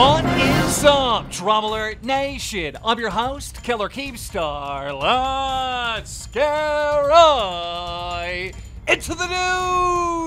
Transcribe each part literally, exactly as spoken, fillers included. What is up, Drama Alert Nation? I'm your host, Killer Keemstar. Let's get right into the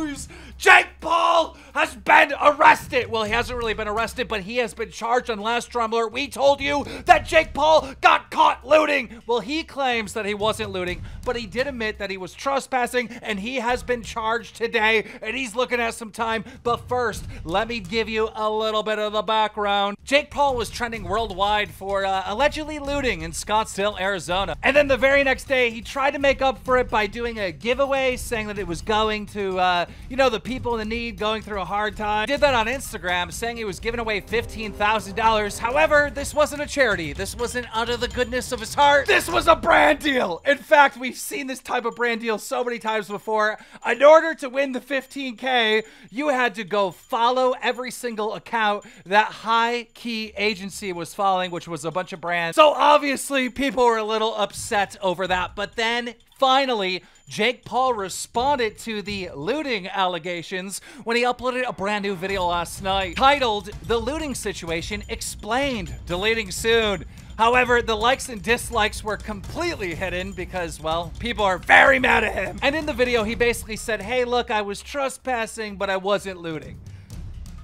news! Jake Paul has been arrested. Well, he hasn't really been arrested, but he has been charged. On last Drama Alert, we told you that Jake Paul got caught looting. Well, he claims that he wasn't looting, but he did admit that he was trespassing, and he has been charged today, and he's looking at some time. But first, let me give you a little bit of the background. Jake Paul was trending worldwide for uh, allegedly looting in Scottsdale, Arizona. And then the very next day, he tried to make up for it by doing a giveaway, saying that it was going to, uh, you know, the people People in need, going through a hard time. Did that on Instagram, saying he was giving away fifteen thousand dollars. However, this wasn't a charity. This wasn't out of the goodness of his heart. This was a brand deal. In fact, we've seen this type of brand deal so many times before. In order to win the fifteen K, you had to go follow every single account that High Key Agency was following, which was a bunch of brands. So obviously, people were a little upset over that. But then, finally, Jake Paul responded to the looting allegations when he uploaded a brand new video last night titled "The Looting Situation Explained, Deleting Soon." However, the likes and dislikes were completely hidden because, well, people are very mad at him. And in the video, he basically said, "Hey, look, I was trespassing, but I wasn't looting."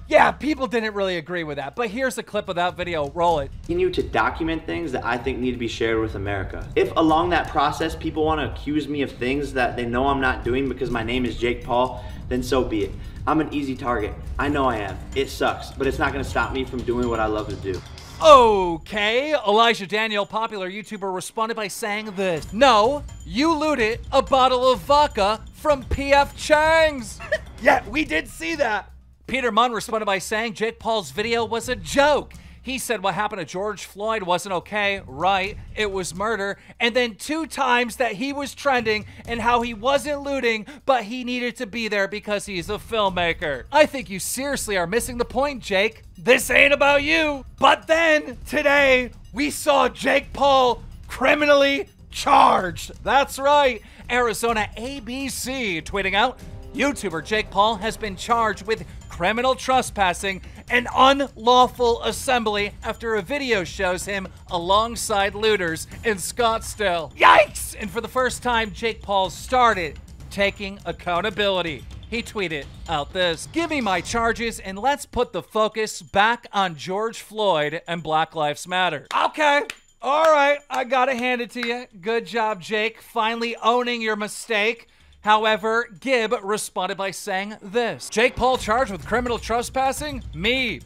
Yeah, people didn't really agree with that, but here's a clip of that video. Roll it. Continue to document things that I think need to be shared with America. If along that process, people want to accuse me of things that they know I'm not doing because my name is Jake Paul, then so be it. I'm an easy target. I know I am. It sucks, but it's not going to stop me from doing what I love to do. Okay, Elijah Daniel, popular YouTuber, responded by saying this. "No, you looted a bottle of vodka from P F Chang's." Yeah, we did see that. Peter Munn responded by saying Jake Paul's video was a joke. He said what happened to George Floyd wasn't okay, right? It was murder. And then two times that he was trending and how he wasn't looting, but he needed to be there because he's a filmmaker. I think you seriously are missing the point, Jake. This ain't about you. But then today we saw Jake Paul criminally charged. That's right. Arizona A B C tweeting out, "YouTuber Jake Paul has been charged with criminal trespassing and unlawful assembly after a video shows him alongside looters in Scottsdale." Yikes! And for the first time, Jake Paul started taking accountability. He tweeted out this, "Give me my charges and let's put the focus back on George Floyd and Black Lives Matter." Okay. All right. I gotta hand it to you. Good job, Jake. Finally owning your mistake. However, Gib responded by saying this, "Jake Paul charged with criminal trespassing? Me."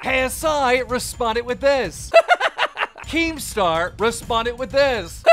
K S I responded with this. Keemstar responded with this.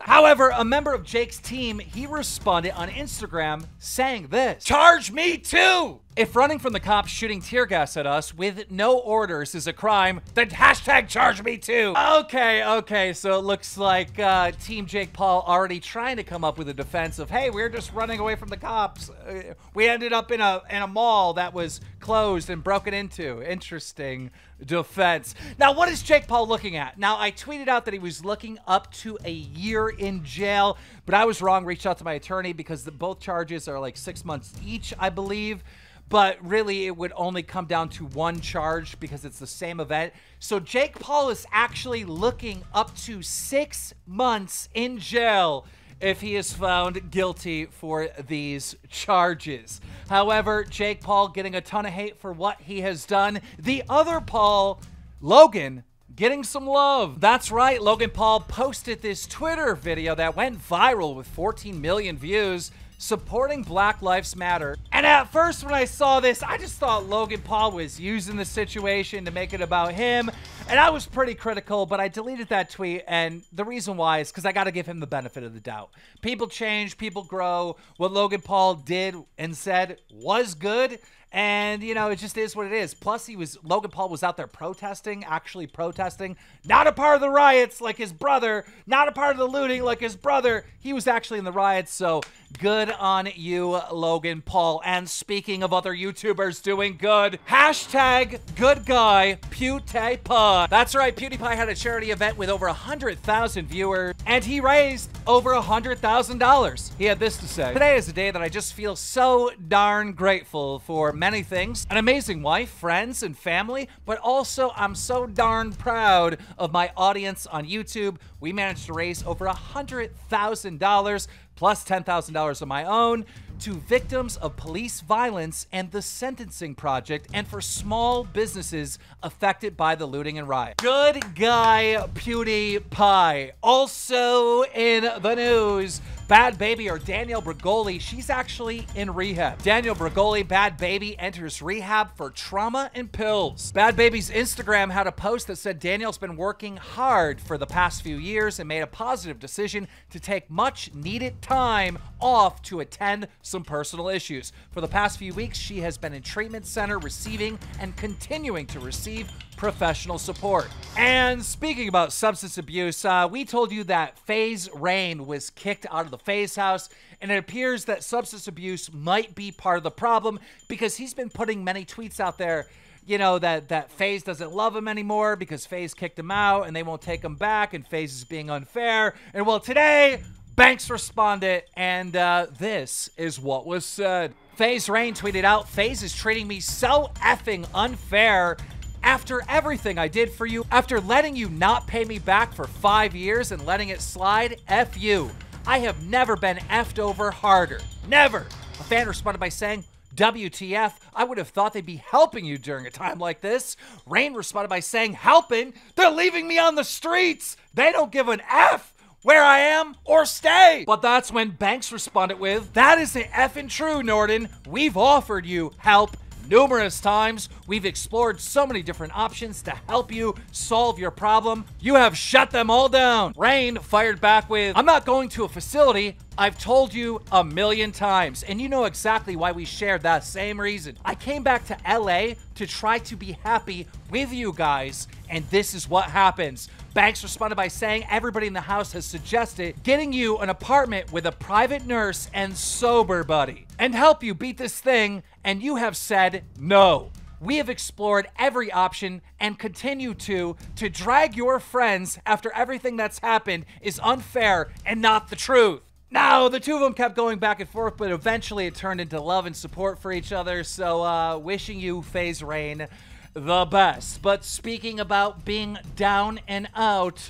However, a member of Jake's team, he responded on Instagram saying this, "Charge me too! If running from the cops shooting tear gas at us with no orders is a crime, then hashtag charge me too." Okay, okay, so it looks like uh, Team Jake Paul already trying to come up with a defense of, hey, we're just running away from the cops. Uh, we ended up in a, in a mall that was closed and broken into. Interesting defense. Now, what is Jake Paul looking at? Now, I tweeted out that he was looking up to a year in jail, but I was wrong. Reached out to my attorney because the, both charges are like six months each, I believe. But really, it would only come down to one charge because it's the same event. So Jake Paul is actually looking up to six months in jail if he is found guilty for these charges. However, Jake Paul getting a ton of hate for what he has done. The other Paul, Logan, getting some love. That's right, Logan Paul posted this Twitter video that went viral with fourteen million views supporting Black Lives Matter. And at first when I saw this, I just thought Logan Paul was using the situation to make it about him. And I was pretty critical, but I deleted that tweet, and the reason why is because I got to give him the benefit of the doubt. People change, people grow. What Logan Paul did and said was good, and, you know, it just is what it is. Plus, he was Logan Paul was out there protesting, actually protesting. Not a part of the riots like his brother, not a part of the looting like his brother. He was actually in the riots, so good on you, Logan Paul. And speaking of other YouTubers doing good, hashtag good guy PewDiePie. That's right, PewDiePie had a charity event with over one hundred thousand viewers, and he raised over one hundred thousand dollars. He had this to say, "Today is a day that I just feel so darn grateful for many things, an amazing wife, friends, and family, but also I'm so darn proud of my audience on YouTube. We managed to raise over one hundred thousand dollars plus ten thousand dollars of my own to victims of police violence and the Sentencing Project and for small businesses affected by the looting and riot. Good guy PewDiePie. Also in the news, Bad Baby or Danielle Bregoli, she's actually in rehab. Danielle Bregoli, Bad Baby, enters rehab for trauma and pills. Bad Baby's Instagram had a post that said Danielle's been working hard for the past few years and made a positive decision to take much needed time off to attend some personal issues. For the past few weeks, she has been in treatment center receiving and continuing to receive professional support. And speaking about substance abuse, uh, we told you that FaZe Rain was kicked out of the FaZe house, and it appears that substance abuse might be part of the problem because he's been putting many tweets out there, you know, that, that FaZe doesn't love him anymore because FaZe kicked him out and they won't take him back and FaZe is being unfair. And well, today, Banks responded, and uh, this is what was said. FaZe Rain tweeted out, "FaZe is treating me so effing unfair. After everything I did for you, after letting you not pay me back for five years and letting it slide, F you. I have never been effed over harder. Never." A fan responded by saying, "W T F, I would have thought they'd be helping you during a time like this." Rain responded by saying, "Helping? They're leaving me on the streets. They don't give an F where I am or stay." But that's when Banks responded with, "That isn't effing true, Norton. We've offered you help numerous times. We've explored so many different options to help you solve your problem. You have shut them all down." Rain fired back with, "I'm not going to a facility. I've told you a million times, and you know exactly why we shared that same reason. I came back to L A to try to be happy with you guys, and this is what happens." Banks responded by saying, "Everybody in the house has suggested getting you an apartment with a private nurse and sober buddy and help you beat this thing, and you have said no. We have explored every option and continue to. To drag your friends after everything that's happened is unfair and not the truth." Now, the two of them kept going back and forth, but eventually it turned into love and support for each other. So, uh, wishing you, FaZe Rain, the best. But speaking about being down and out,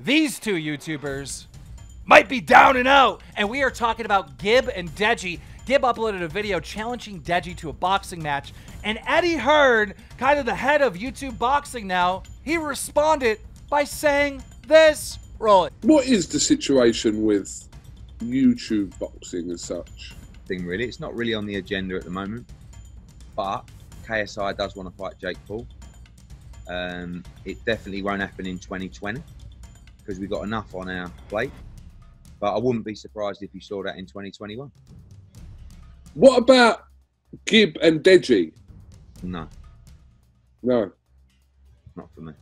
these two YouTubers might be down and out. And we are talking about Gib and Deji. Gib uploaded a video challenging Deji to a boxing match. And Eddie Hearn, kind of the head of YouTube boxing now, he responded by saying this. Roll it. What is the situation with YouTube boxing as such thing? Really, it's not really on the agenda at the moment, but K S I does want to fight Jake Paul. Um, it definitely won't happen in twenty twenty because we've got enough on our plate, but I wouldn't be surprised if you saw that in twenty twenty-one. What about Gib and Deji? No. No. Not for me.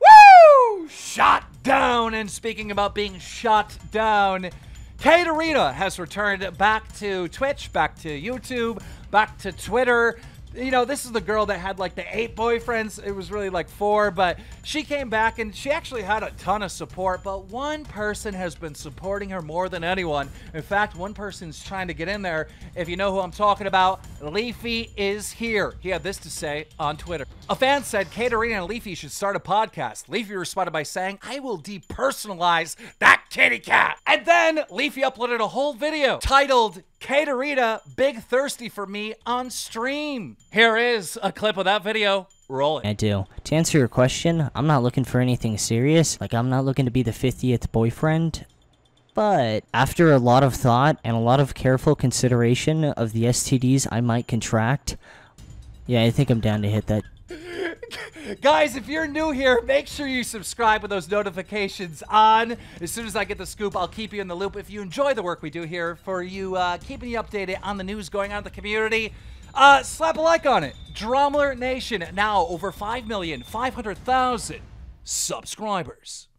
Woo! Shot down. And speaking about being shot down, Katerino has returned back to Twitch, back to YouTube, back to Twitter. You know, this is the girl that had like the eight boyfriends. It was really like four, but she came back and she actually had a ton of support, but one person has been supporting her more than anyone. In fact, one person's trying to get in there. If you know who I'm talking about, Leafy is here. He had this to say on Twitter. A fan said Katerino and Leafy should start a podcast. Leafy responded by saying, "I will depersonalize that kitty cat." And then Leafy uploaded a whole video titled, "Katerino, big thirsty for me on stream." Here is a clip of that video. Roll it. I do. To answer your question, I'm not looking for anything serious. Like, I'm not looking to be the fiftieth boyfriend. But after a lot of thought and a lot of careful consideration of the S T Ds I might contract, yeah, I think I'm down to hit that. Guys, if you're new here, make sure you subscribe with those notifications on. As soon as I get the scoop, I'll keep you in the loop. If you enjoy the work we do here for you, uh, keeping you updated on the news going on in the community, uh, slap a like on it. Drama Alert Nation, now over five million five hundred thousand subscribers.